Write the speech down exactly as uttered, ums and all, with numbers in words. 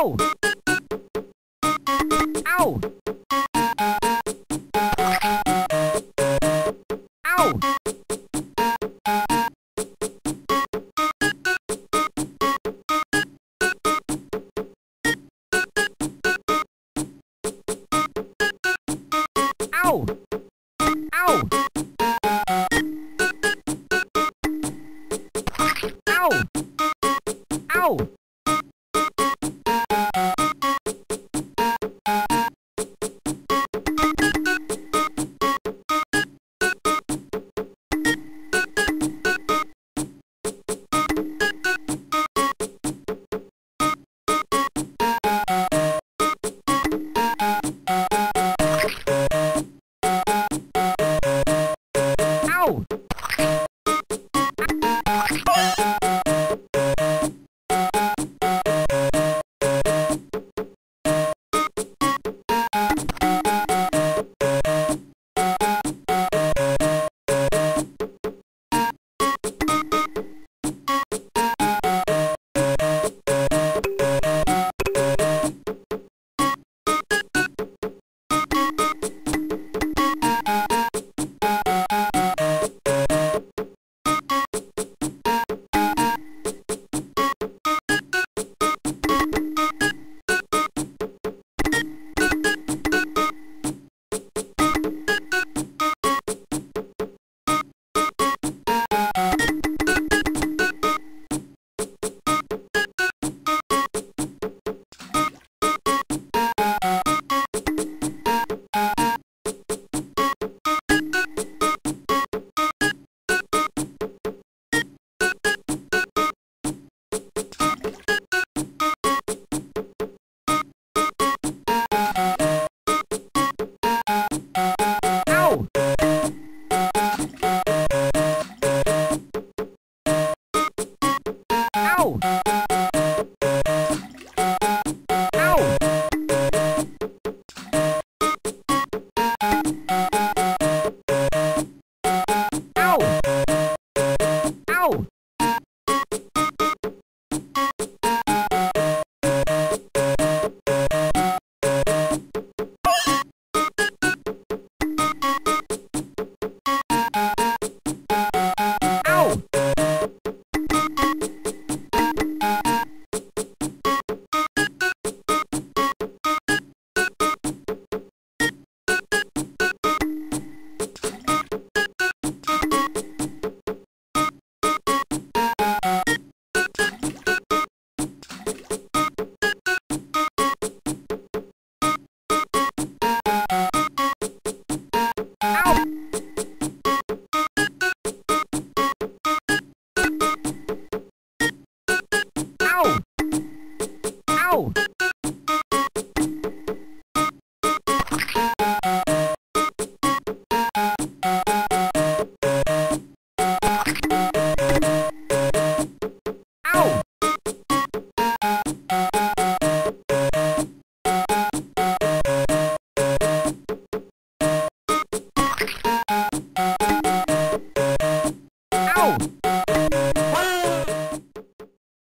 Ow! Ow! Ow! Ow!